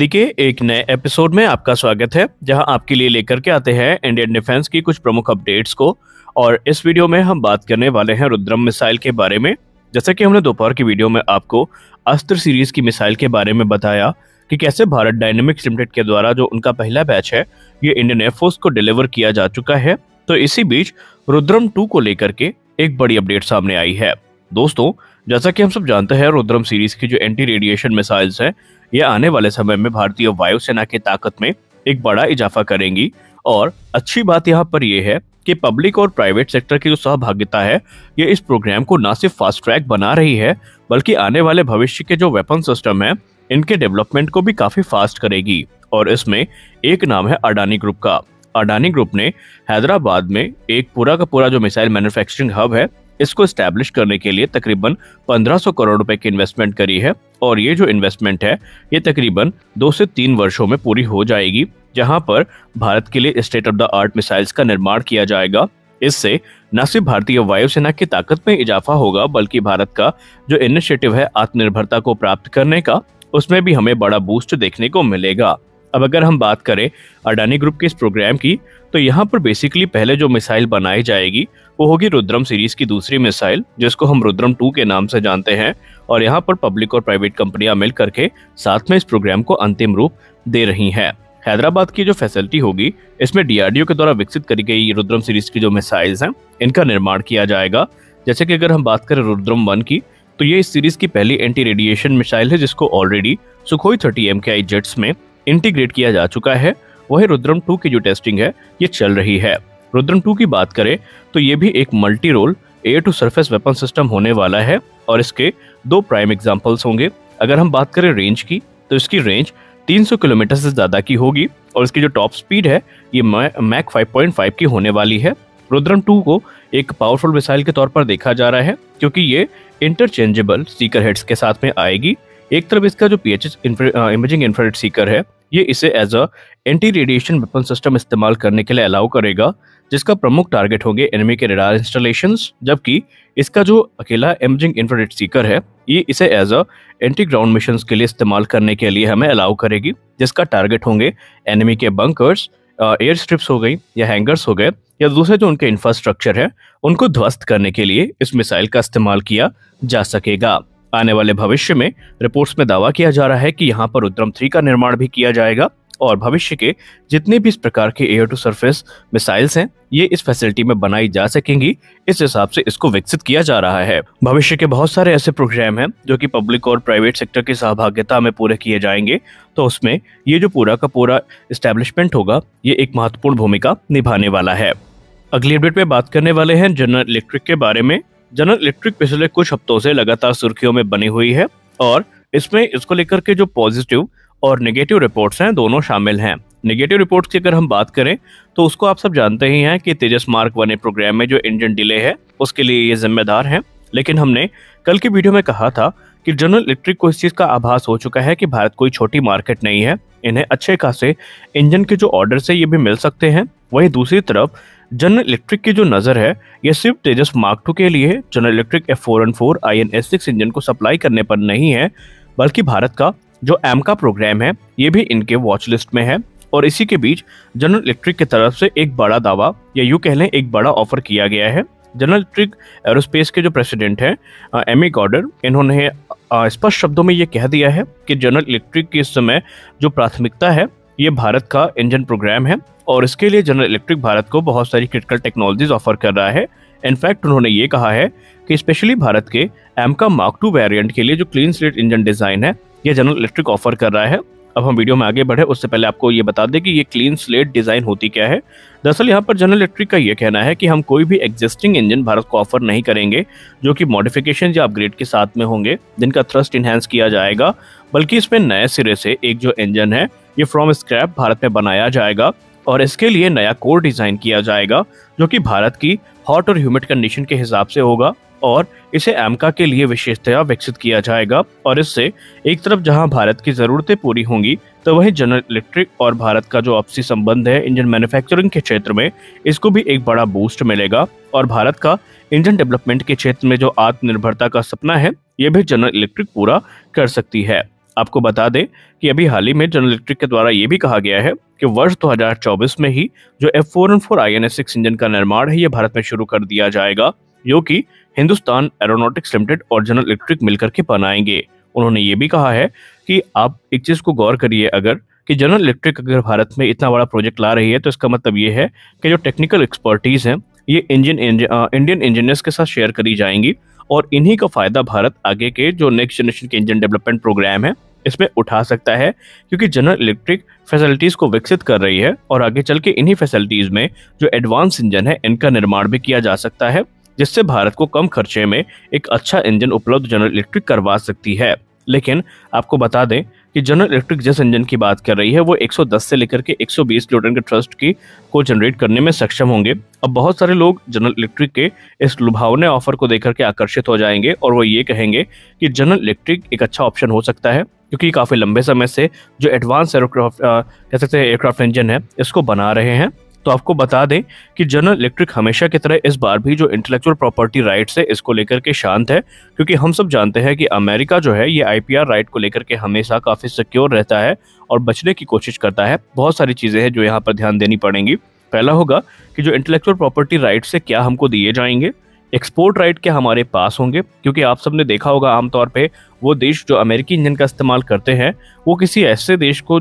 देखिए एक नए एपिसोड में आपका स्वागत है, जहां आपके लिए लेकर के आते हैं इंडियन डिफेंस की कुछ प्रमुख अपडेट्स को। और इस वीडियो में हम बात करने वाले हैं रुद्रम मिसाइल के बारे में। जैसा कि हमने दोपहर की वीडियो में आपको अस्त्र सीरीज की मिसाइल के बारे में बताया कि कैसे भारत डायनेमिक्स लिमिटेड के द्वारा जो उनका पहला बैच है ये इंडियन एयरफोर्स को डिलीवर किया जा चुका है। तो इसी बीच रुद्रम 2 को लेकर के एक बड़ी अपडेट सामने आई है। दोस्तों, जैसा कि हम सब जानते हैं रुद्रम सीरीज की जो एंटी रेडिएशन मिसाइल्स हैं ये आने वाले समय में भारतीय वायुसेना की ताकत में एक बड़ा इजाफा करेंगी। और अच्छी बात यहाँ पर यह है कि पब्लिक और प्राइवेट सेक्टर की जो सहभागिता है ये इस प्रोग्राम को ना सिर्फ फास्ट ट्रैक बना रही है बल्कि आने वाले भविष्य के जो वेपन सिस्टम है इनके डेवलपमेंट को भी काफी फास्ट करेगी। और इसमें एक नाम है अडानी ग्रुप का। अडानी ग्रुप ने हैदराबाद में एक पूरा का पूरा जो मिसाइल मैन्युफैक्चरिंग हब है इसको एस्टैब्लिश करने के लिए तकरीबन 1500 करोड़ रुपए की इन्वेस्टमेंट करी है। और ये जो इन्वेस्टमेंट है ये तकरीबन 2 से 3 वर्षों में पूरी हो जाएगी, जहां पर भारत के लिए state of the art missiles का निर्माण किया जाएगा। इससे न सिर्फ भारतीय वायुसेना की ताकत में इजाफा होगा बल्कि भारत का जो इनिशिएटिव है आत्मनिर्भरता को प्राप्त करने का उसमें भी हमें बड़ा बूस्ट देखने को मिलेगा। अब अगर हम बात करें अडानी ग्रुप के इस प्रोग्राम की, तो यहाँ पर बेसिकली पहले जो मिसाइल बनाई जाएगी वो होगी रुद्रम सीरीज की दूसरी मिसाइल, जिसको हम रुद्रम 2 के नाम से जानते हैं। और यहाँ पर पब्लिक और प्राइवेट कंपनियां मिल करके साथ में इस प्रोग्राम को अंतिम रूप दे रही हैं। हैदराबाद की जो फैसिलिटी होगी इसमें डीआरडीओ के द्वारा विकसित करी गई रुद्रम सीरीज की जो मिसाइल्स हैं इनका निर्माण किया जाएगा। जैसे कि अगर हम बात करें रुद्रम 1 की, तो ये इस सीरीज की पहली एंटी रेडिएशन मिसाइल है जिसको ऑलरेडी सुखोई 30 MKI जेट्स में इंटीग्रेट किया जा चुका है। वहीं रुद्रम 2 की जो टेस्टिंग है ये चल रही है। रुद्रम 2 की बात करें तो ये भी एक multi role air to surface weapon system होने वाला है और इसके 2 प्राइम एग्जांपल्स होंगे। अगर हम बात करें रेंज की, तो इसकी रेंज 300 किलोमीटर से ज़्यादा की होगी और इसकी जो टॉप स्पीड है ये मैक 5.5 की होने वाली है। रुद्रम 2 को एक पावरफुल मिसाइल के तौर पर देखा जा रहा है क्योंकि ये इंटरचेंजेबल सीकर हेड्स के साथ में आएगी। एक तरफ इसका जो पीएचएस इमेजिंग इंफ्रारेड सीकर है ये इसे as a anti radiation weapon system इस्तेमाल करने के लिए अलाउ करेगा, जिसका प्रमुख टारगेट होंगे एनिमी के रडार इंस्टॉलेशंस, जबकि इसका जो अकेला इमेजिंग इंफ्रारेड सीकर है ये इसे as a anti ground mission के लिए इस्तेमाल करने के लिए हमें अलाउ करेगी, जिसका टारगेट होंगे एनिमी के बंकर्स, एयर स्ट्रिप्स हो गई या हैंगर्स हो गए या दूसरे जो उनके इंफ्रास्ट्रक्चर है उनको ध्वस्त करने के लिए इस मिसाइल का इस्तेमाल किया जा सकेगा। आने वाले भविष्य में रिपोर्ट्स में दावा किया जा रहा है कि यहाँ पर रुद्रम 3 का निर्माण भी किया जाएगा और भविष्य के जितने भी इस प्रकार के एयर टू सरफेस मिसाइल्स हैं ये इस फैसिलिटी में बनाई जा सकेंगी। इस हिसाब से इसको विकसित किया जा रहा है। भविष्य के बहुत सारे ऐसे प्रोग्राम हैं जो कि पब्लिक और प्राइवेट सेक्टर की सहभागिता में पूरे किए जाएंगे, तो उसमें ये जो पूरा का पूरा एस्टेब्लिशमेंट होगा ये एक महत्वपूर्ण भूमिका निभाने वाला है। अगली अपडेट में बात करने वाले हैं जनरल इलेक्ट्रिक के बारे में। जनरल इलेक्ट्रिक पिछले कुछ हफ्तों से लगातार सुर्खियों में बनी हुई है और इसमें इसको लेकर के जो पॉजिटिव और नेगेटिव रिपोर्ट्स हैं दोनों शामिल हैं। नेगेटिव रिपोर्ट्स की अगर हम बात करें तो उसको आप सब जानते ही हैं कि तेजस मार्क 1 प्रोग्राम में जो इंजन डिले है उसके लिए ये जिम्मेदार हैं। लेकिन हमने कल की वीडियो में कहा था कि जनरल इलेक्ट्रिक को इस चीज़ का आभास हो चुका है कि भारत कोई छोटी मार्केट नहीं है, इन्हें अच्छे खासे इंजन के जो ऑर्डर्स है ये भी मिल सकते हैं। वहीं दूसरी तरफ जनरल इलेक्ट्रिक की जो नज़र है ये सिर्फ तेजस मार्क 2 के लिए general Electric F414 INS6 engine को सप्लाई करने पर नहीं है बल्कि भारत का जो AMCA प्रोग्राम है ये भी इनके वॉच लिस्ट में है। और इसी के बीच जनरल इलेक्ट्रिक की तरफ से एक बड़ा दावा या यूँ कह लें एक बड़ा ऑफर किया गया है। जनरल इलेक्ट्रिक एरोस्पेस के जो प्रेसिडेंट हैं एमी गॉर्डर, इन्होंने स्पष्ट शब्दों में ये कह दिया है कि जनरल इलेक्ट्रिक की इस समय जो प्राथमिकता है ये भारत का इंजन प्रोग्राम है और इसके लिए जनरल इलेक्ट्रिक भारत को बहुत सारी क्रिटिकल टेक्नोलॉजीज ऑफर कर रहा है। इनफैक्ट उन्होंने ये कहा है कि स्पेशली भारत के AMCA MK2 वेरिएंट के लिए जो क्लीन स्लेट इंजन डिज़ाइन है ये जनरल इलेक्ट्रिक ऑफर कर रहा है। अब हम वीडियो में आगे बढ़े उससे पहले आपको ये बता दें कि ये क्लीन स्लेट डिज़ाइन होती क्या है। दरअसल यहाँ पर जनरल इलेक्ट्रिक का ये कहना है कि हम कोई भी एग्जिस्टिंग इंजन भारत को ऑफर नहीं करेंगे जो कि मॉडिफिकेशन या अपग्रेड के साथ में होंगे जिनका थ्रस्ट इन्हेंस किया जाएगा, बल्कि इसमें नए सिरे से एक जो इंजन है ये फ्रॉम स्क्रैप भारत में बनाया जाएगा और इसके लिए नया कोर डिज़ाइन किया जाएगा जो कि भारत की हॉट और ह्यूमिड कंडीशन के हिसाब से होगा और इसे AMCA के लिए विशेषतया विकसित किया जाएगा। और इससे एक तरफ जहां भारत की ज़रूरतें पूरी होंगी तो वहीं जनरल इलेक्ट्रिक और भारत का जो आपसी संबंध है इंजन मैन्युफैक्चरिंग के क्षेत्र में इसको भी एक बड़ा बूस्ट मिलेगा और भारत का इंजन डेवलपमेंट के क्षेत्र में जो आत्मनिर्भरता का सपना है ये भी जनरल इलेक्ट्रिक पूरा कर सकती है। आपको बता दें कि अभी हाल ही में जनरल इलेक्ट्रिक के द्वारा ये भी कहा गया है कि वर्ष 2024 में ही जो F414 INS6 इंजन का निर्माण है ये भारत में शुरू कर दिया जाएगा, जो कि हिंदुस्तान एरोनॉटिक्स लिमिटेड और जनरल इलेक्ट्रिक मिलकर के बनाएंगे। उन्होंने ये भी कहा है कि आप एक चीज को गौर करिए अगर कि जनरल इलेक्ट्रिक अगर भारत में इतना बड़ा प्रोजेक्ट ला रही है तो इसका मतलब ये है कि जो टेक्निकल एक्सपर्टीज हैं ये इंडियन इंजीनियर्स के साथ शेयर करी जाएंगी और इन्हीं का फायदा भारत आगे के जो नेक्स्ट जनरेशन के इंजन डेवलपमेंट प्रोग्राम है इसमें उठा सकता है, क्योंकि जनरल इलेक्ट्रिक फैसिलिटीज को विकसित कर रही है और आगे चल के इन्हीं फैसिलिटीज में जो एडवांस इंजन है इनका निर्माण भी किया जा सकता है, जिससे भारत को कम खर्चे में एक अच्छा इंजन उपलब्ध जनरल इलेक्ट्रिक करवा सकती है। लेकिन आपको बता दें कि जनरल इलेक्ट्रिक जिस इंजन की बात कर रही है वो 110 से लेकर के 120 किलोटन के थ्रस्ट की को जनरेट करने में सक्षम होंगे। अब बहुत सारे लोग जनरल इलेक्ट्रिक के इस लुभावने ऑफर को देखकर के आकर्षित हो जाएंगे और वो ये कहेंगे कि जनरल इलेक्ट्रिक एक अच्छा ऑप्शन हो सकता है, क्योंकि काफ़ी लंबे समय से जो एडवांस एयरक्राफ्ट इंजन है इसको बना रहे हैं। तो आपको बता दें कि जनरल इलेक्ट्रिक हमेशा की तरह इस बार भी जो इंटेलेक्चुअल प्रॉपर्टी राइट्स है इसको लेकर के शांत है, क्योंकि हम सब जानते हैं कि अमेरिका जो है ये आईपीआर राइट को लेकर के हमेशा काफ़ी सिक्योर रहता है और बचने की कोशिश करता है। बहुत सारी चीज़ें हैं जो यहाँ पर ध्यान देनी पड़ेंगी। पहला होगा कि जो इंटेलेक्चुअल प्रॉपर्टी राइट से क्या हमको दिए जाएंगे, एक्सपोर्ट राइट क्या हमारे पास होंगे, क्योंकि आप सबने देखा होगा आमतौर पे वो देश जो अमेरिकी इंजन का इस्तेमाल करते हैं वो किसी ऐसे देश को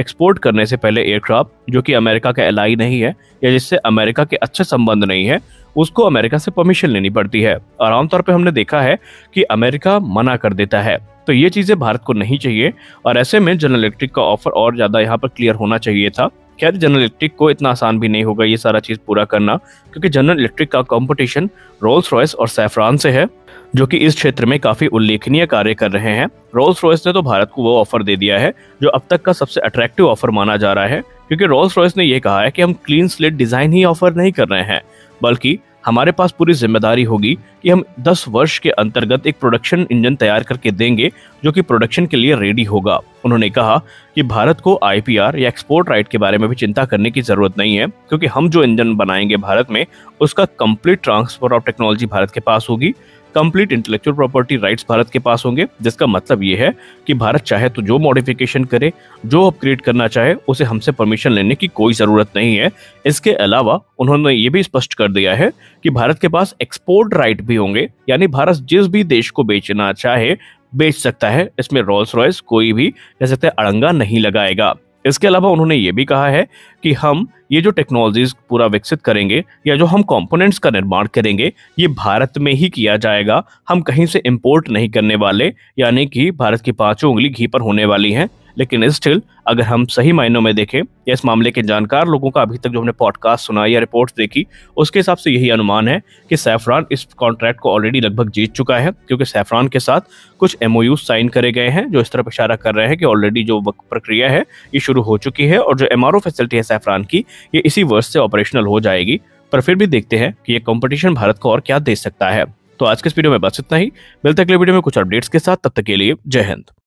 एक्सपोर्ट करने से पहले एयरक्राफ्ट जो कि अमेरिका का एलाई नहीं है या जिससे अमेरिका के अच्छे संबंध नहीं है उसको अमेरिका से परमिशन लेनी पड़ती है और आमतौर पे हमने देखा है कि अमेरिका मना कर देता है। तो ये चीज़ें भारत को नहीं चाहिए और ऐसे में जनरल इलेक्ट्रिक का ऑफर और ज़्यादा यहाँ पर क्लियर होना चाहिए था। खैर जनरल इलेक्ट्रिक को इतना आसान भी नहीं होगा ये सारा चीज़ पूरा करना, क्योंकि जनरल इलेक्ट्रिक का कंपटीशन रोल्स रॉयस और सैफरान से है जो कि इस क्षेत्र में काफ़ी उल्लेखनीय कार्य कर रहे हैं। रोल्स रॉयस ने तो भारत को वो ऑफर दे दिया है जो अब तक का सबसे अट्रैक्टिव ऑफर माना जा रहा है, क्योंकि रोल्स रॉयस ने यह कहा है कि हम क्लीन स्लेट डिज़ाइन ही ऑफर नहीं कर रहे हैं, बल्कि हमारे पास पूरी जिम्मेदारी होगी कि हम 10 वर्ष के अंतर्गत एक प्रोडक्शन इंजन तैयार करके देंगे जो कि प्रोडक्शन के लिए रेडी होगा। उन्होंने कहा कि भारत को आईपीआर या एक्सपोर्ट राइट के बारे में भी चिंता करने की जरूरत नहीं है, क्योंकि हम जो इंजन बनाएंगे भारत में उसका complete transfer of technology Bharat के पास होगी, complete intellectual property rights Bharat के पास होंगे, जिसका मतलब ये है कि भारत चाहे तो जो मॉडिफिकेशन करे जो अपग्रेड करना चाहे उसे हमसे परमिशन लेने की कोई ज़रूरत नहीं है। इसके अलावा उन्होंने ये भी स्पष्ट कर दिया है कि भारत के पास एक्सपोर्ट राइट भी होंगे, यानी भारत जिस भी देश को बेचना चाहे बेच सकता है, इसमें रोल्स रॉयस कोई भी कह सकते हैं अड़ंगा नहीं लगाएगा। इसके अलावा उन्होंने ये भी कहा है कि हम ये जो टेक्नोलॉजीज पूरा विकसित करेंगे या जो हम कंपोनेंट्स का निर्माण करेंगे ये भारत में ही किया जाएगा, हम कहीं से इंपोर्ट नहीं करने वाले, यानी कि भारत की पांचों उंगली घी पर होने वाली हैं। लेकिन स्टिल अगर हम सही मायनों में देखें या इस मामले के जानकार लोगों का अभी तक जो हमने पॉडकास्ट सुना या रिपोर्ट्स देखी उसके हिसाब से यही अनुमान है कि सैफरान इस कॉन्ट्रैक्ट को ऑलरेडी लगभग जीत चुका है, क्योंकि सैफरान के साथ कुछ MOU साइन करे गए हैं जो इस तरफ इशारा कर रहे हैं कि ऑलरेडी जो प्रक्रिया है ये शुरू हो चुकी है और जो MRO फैसिलिटी है सैफरान की ये इसी वर्ष से ऑपरेशनल हो जाएगी। पर फिर भी देखते हैं कि ये कॉम्पिटिशन भारत को और क्या दे सकता है। तो आज के इस वीडियो में बस इतना ही, मिलते हैं अगले वीडियो में कुछ अपडेट्स के साथ, तब तक के लिए जय हिंद।